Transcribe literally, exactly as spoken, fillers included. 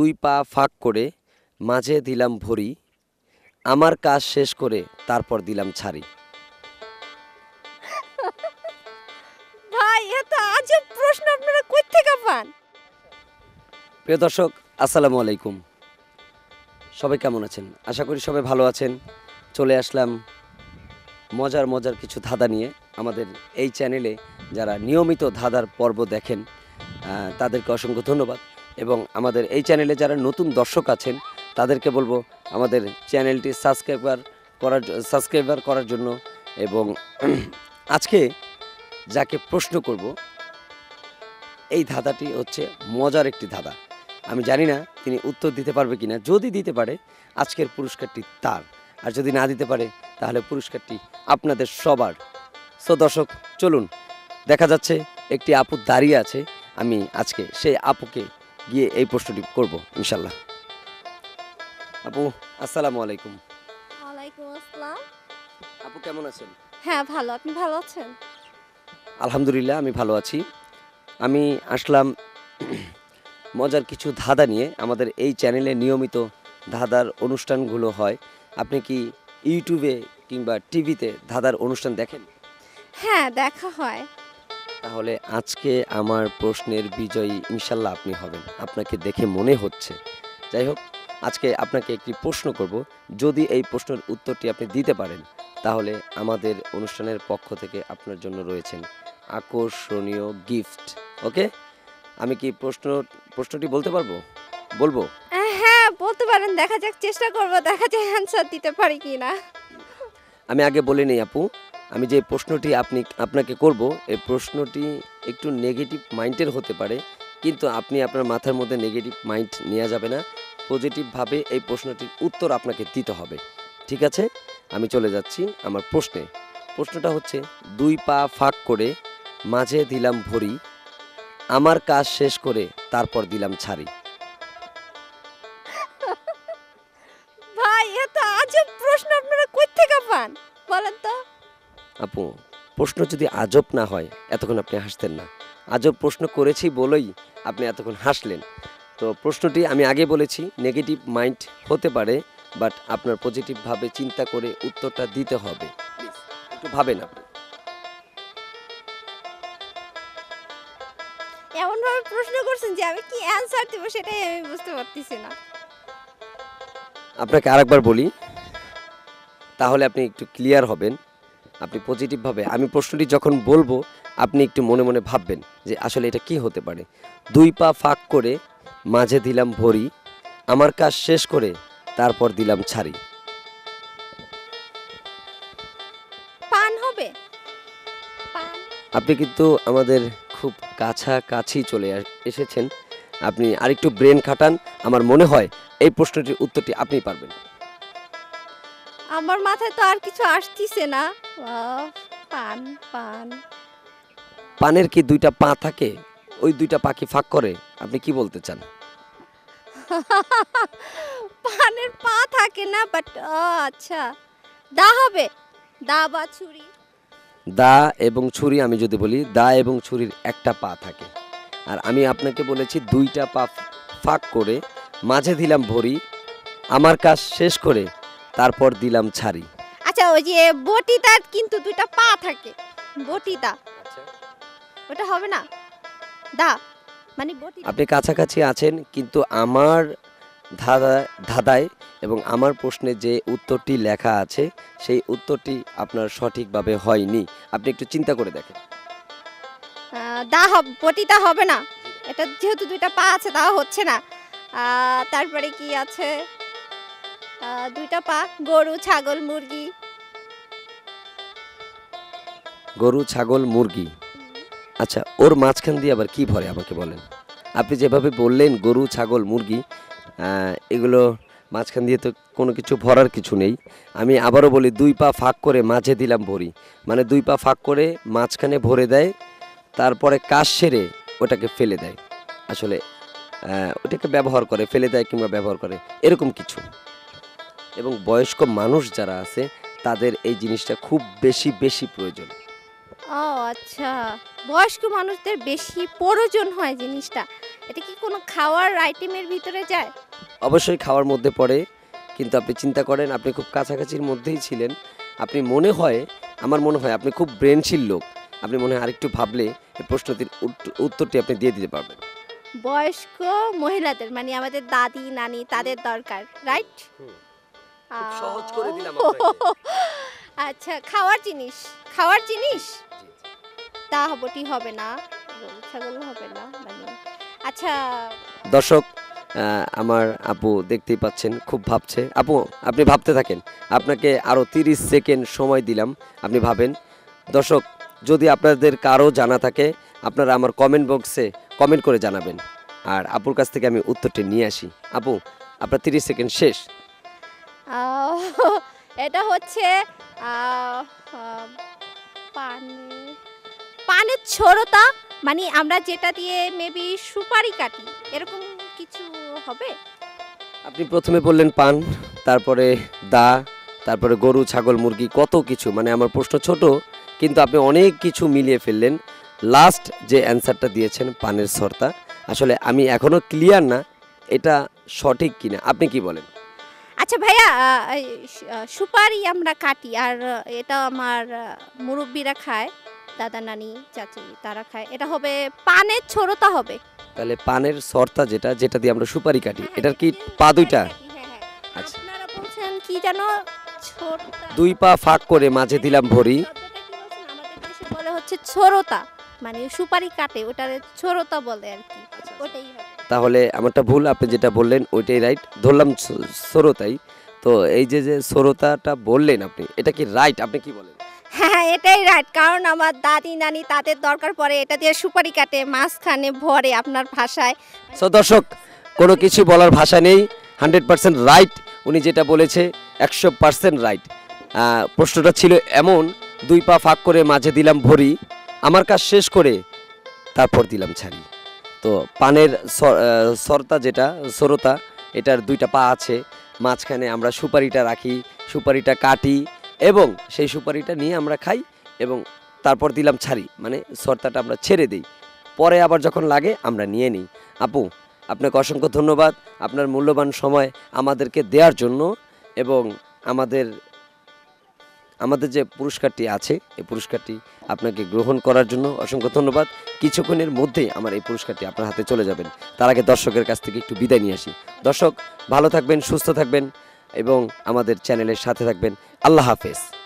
দুই পা ফাঁক করে মাঝে দিলাম ভরি, আমার কাজ শেষ করে তারপর দিলাম ছাড়ি। ভাই এত আজব প্রশ্ন আপনারা কই থেকে পান? প্রিয় দর্শক, আসসালামু আলাইকুম। সবাই কেমন আছেন? আশা করি সবাই ভালো আছেন। চলে আসলাম মজার মজার কিছু ধাঁধা নিয়ে। আমাদের এই চ্যানেলে যারা নিয়মিত ধাঁধার পর্ব দেখেন তাদেরকে অসংখ্য ধন্যবাদ, এবং আমাদের এই চ্যানেলে যারা নতুন দর্শক আছেন তাদেরকে বলবো আমাদের চ্যানেলটি সাবস্ক্রাইবার করার সাবস্ক্রাইবার করার জন্য। এবং আজকে যাকে প্রশ্ন করব এই ধাঁধাটি হচ্ছে মজার একটি ধাঁধা। আমি জানি না তিনি উত্তর দিতে পারবে কিনা। যদি দিতে পারে আজকের পুরস্কারটি তার, আর যদি না দিতে পারে তাহলে পুরস্কারটি আপনাদের সবার। সো দর্শক চলুন, দেখা যাচ্ছে একটি আপু দাঁড়িয়ে আছে, আমি আজকে সেই আপুকে গিয়ে এই প্রশ্নটি করব ইনশাল্লাহ। আপু আসসালামু আলাইকুম। ওয়ালাইকুম আসসালাম। আপু কেমন আছেন? হ্যাঁ ভালো, আপনি ভালো আছেন? আলহামদুলিল্লাহ আমি ভালো আছি। আমি আসলাম মজার কিছু ধাঁধা নিয়ে। আমাদের এই চ্যানেলে নিয়মিত ধাঁধার অনুষ্ঠানগুলো হয়। আপনি কি ইউটিউবে কিংবা টিভিতে ধাঁধার অনুষ্ঠান দেখেন? হ্যাঁ দেখা হয়। তাহলে আজকে আমার প্রশ্নের বিজয়ী ইনশাল্লাহ আপনি হবেন, আপনাকে দেখে মনে হচ্ছে। যাই হোক, আজকে আপনাকে একটি প্রশ্ন করব। যদি এই প্রশ্নের উত্তরটি আপনি দিতে পারেন তাহলে আমাদের অনুষ্ঠানের পক্ষ থেকে আপনার জন্য রয়েছেন আকর্ষণীয় গিফট। ওকে, আমি কি প্রশ্ন প্রশ্নটি বলতে পারবো? বলবো? হ্যাঁ বলতে পারেন, দেখা যাক, চেষ্টা করব, দেখা যাক অ্যানসার দিতে পারি কিনা। আমি আগে বলে নেই আপু, আমি যে প্রশ্নটি আপনি আপনাকে করব এই প্রশ্নটি একটু নেগেটিভ মাইন্ডের হতে পারে, কিন্তু আপনি আপনার মাথার মধ্যে নেগেটিভ মাইন্ড নেওয়া যাবে না। পজিটিভভাবে এই প্রশ্নটির উত্তর আপনাকে দিতে হবে, ঠিক আছে? আমি চলে যাচ্ছি আমার প্রশ্নে। প্রশ্নটা হচ্ছে, দুই পা ফাঁক করে মাঝে দিলাম ভরি, আমার কাজ শেষ করে তারপর দিলাম ছাড়ি। ভাই এত আজব প্রশ্ন আপনারা কই থেকে পান বলেন তো? আপু প্রশ্ন যদি আজব না হয় এতক্ষণ আপনি হাসতেন না। আজব প্রশ্ন করেছি বলেই আপনি এতক্ষণ হাসলেন। তো প্রশ্নটি আমি আগে বলেছি নেগেটিভ মাইন্ড হতে পারে, বাট আপনার পজিটিভভাবে চিন্তা করে উত্তরটা দিতে হবে। একটু ভাবেন আপনি। এমনভাবে প্রশ্ন করছেন যে আমি কি অ্যানসার দেব সেটাই আমি বুঝতে পারতেছি না। আপনাকে আরেকবার বলি, তাহলে আপনি একটু ক্লিয়ার হবেন। আপনি পজিটিভভাবে, আমি প্রশ্নটি যখন বলবো আপনি একটু মনে মনে ভাববেন যে আসলে এটা কি হতে পারে। দুই পা ফাঁক করে মাঝে দিলাম ভরি, আমার কাজ শেষ করে তারপর দিলাম ছাড়ি। পান হবে? পান। আপনি কিন্তু আমাদের খুব কাছাকাছি চলে এসেছেন। আপনি আরেকটু ব্রেন খাটান, আমার মনে হয় এই প্রশ্নটির উত্তরটি আপনি পারবেন। আমার মাথায় তো আর কিছু আসতেছে না। পান পান পানের কি দুইটা পা থাকে? ওই দুইটা পা কি ফাঁক করে? আপনি কি বলতে চান? পানের পা থাকে না, বাট আচ্ছা দা হবে। দা বা ছুরি? দা এবং ছুরি, আমি যদি বলি দা এবং ছুরির একটা পা থাকে, আর আমি আপনাকে বলেছি দুইটা পা ফাঁক করে মাঝে দিলাম ভরি, আমার কাজ শেষ করে তারপর দিলাম ছাড়ি। আচ্ছা ওই যে বটিটা কিন্তু দুইটা পা থাকে, বটিটা, ওটা হবে না? দা মানে বটি। আপনি কাছাকাছি আছেন, কিন্তু আমার ধাঁধা ধাঁধায় এবং আমার প্রশ্নে যে উত্তরটি লেখা আছে সেই উত্তরটি আপনার সঠিকভাবে হয়নি। আপনি একটু চিন্তা করে দেখেন। দা হবে, বটিটা হবে না, এটা যেহেতু দুইটা পা আছে তা হচ্ছে না। তারপরে কি আছে? দুইটা পা, গরু, ছাগল, মুরগি। গরু, ছাগল, মুরগি। আচ্ছা ওর মাঝখান দিয়ে আবার কি ভরে আমাকে বলেন? আপনি যেভাবে বললেন গরু, ছাগল, মুরগি, এগুলো মাঝখান দিয়ে তো কোনো কিছু ভরার কিছু নেই। আমি আবারও বলি, দুই পা ফাঁক করে মাঝে দিলাম ভরি, মানে দুই পা ফাঁক করে মাঝখানে ভরে দেয়, তারপরে কাজ সেরে ওটাকে ফেলে দেয়। আসলে ওটাকে ব্যবহার করে, ফেলে দেয় কিংবা ব্যবহার করে, এরকম কিছু। এবং বয়স্ক মানুষ যারা আছে তাদের এই জিনিসটা খুব বেশি বেশি প্রয়োজন। ও আচ্ছা, বয়স্ক মানুষদের বেশি প্রয়োজন হয় জিনিসটা। এটা কি কোনো খাওয়ার আইটেমের ভিতরে যায়? অবশ্যই খাওয়ার মধ্যে পড়ে, কিন্তু আপনি চিন্তা করেন আপনি খুব কাছাকাছির মধ্যেই ছিলেন। আপনি মনে হয়, আমার মনে হয় আপনি খুব ব্রেনশীল লোক, আপনি মনে হয় আরেকটু ভাবলে এই প্রশ্নটির উত্তরটি আপনি দিয়ে দিতে পারবেন। বয়স্ক মহিলাদের মানে আমাদের দাদি নানি তাদের দরকার, রাইট? খুব সহজ করে দিলাম আপনাকে। আচ্ছা, খাওয়ার জিনিস, খাওয়ার জিনিস তা হবটি হবে না, ছাগল হবে না মানে। আচ্ছা দর্শক, আমার আপু দেখতেই পাচ্ছেন খুব ভাবছে। আপু আপনি ভাবতে থাকেন, আপনাকে আরও তিরিশ সেকেন্ড সময় দিলাম, আপনি ভাবেন। দর্শক, যদি আপনাদের কারো জানা থাকে আপনারা আমার কমেন্ট বক্সে কমেন্ট করে জানাবেন, আর আপুর কাছ থেকে আমি উত্তরটি নিয়ে আসি। আপু আপনার তিরিশ সেকেন্ড শেষ। এটা হচ্ছে পানের ছড়তা, মানে আমরা যেটা দিয়ে মেবি সুপারি কাটি, এরকম কিছু হবে? আপনি প্রথমে বললেন পান, তারপরে দা, তারপরে গরু ছাগল মুরগি, কত কিছু। মানে আমার প্রশ্ন ছোট, কিন্তু আপনি অনেক কিছু মিলিয়ে ফেললেন। লাস্ট যে অ্যান্সারটা দিয়েছেন পানের ছড়তা, আসলে আমি এখনও ক্লিয়ার না এটা সঠিক কিনা, আপনি কি বলেন? আচ্ছা ভাইয়া, সুপারি আমরা কাটি, আর এটা আমার মুরব্বীরা খায়, দাদা নানি চাচি তারা খায়, এটা হবে পানের ছড়তা হবে। তাহলে পানের ছড়তা যেটা, যেটা দিয়ে আমরা সুপারি কাটি, এটার কি পা দুইটা? আচ্ছা আপনারা বলছেন কি জানো, ছড়তা, দুই পা ফাঁক করে মাঝে দিলাম ভরি। আমাদের দেশে বলে হচ্ছে ছড়তা, মানে সুপারি কাটে ওটারে ছড়তা বলে আর কি, ওটাই হবে। তাহলে আমারটা ভুল, আপনি যেটা বললেন ওইটাই রাইট ধরলাম, ছড়তাই তো। এই যে যে ছড়তাটা বললেন আপনি, এটা কি রাইট, আপনি কি বলেন? হ্যাঁ এটাই রাইট, কারণ আমার দাদি নানি তাদের দরকার পড়ে, এটা দিয়ে সুপারি কাটে, মাঝখানে ভরে আপনার ভাষায়। সো দর্শক, কোনো কিছু বলার ভাষা নেই, হান্ড্রেড পার্সেন্ট রাইট, উনি যেটা বলেছে একশো পার্সেন্ট রাইট। প্রশ্নটা ছিল এমন, দুই পা ফাঁক করে মাঝে দিলাম ভরি, আমার কাজ শেষ করে তারপর দিলাম ছাড়ি। তো পানের সরতা যেটা সরতা, এটার দুইটা পা আছে, মাঝখানে আমরা সুপারিটা রাখি, সুপারিটা কাটি এবং সেই সুপারিটা নিয়ে আমরা খাই, এবং তারপর দিলাম ছাড়ি, মানে সরতাটা আমরা ছেড়ে দিই, পরে আবার যখন লাগে আমরা নিয়ে নিই। আপু আপনাকে অসংখ্য ধন্যবাদ আপনার মূল্যবান সময় আমাদেরকে দেওয়ার জন্য, এবং আমাদের আমাদের যে পুরস্কারটি আছে এই পুরস্কারটি আপনাকে গ্রহণ করার জন্য অসংখ্য ধন্যবাদ। কিছুক্ষণের মধ্যেই আমার এই পুরস্কারটি আপনার হাতে চলে যাবেন। তার আগে দর্শকের কাছ থেকে একটু বিদায় নিয়ে আসি। দর্শক, ভালো থাকবেন, সুস্থ থাকবেন এবং আমাদের চ্যানেলের সাথে থাকবেন। আল্লাহ হাফেজ।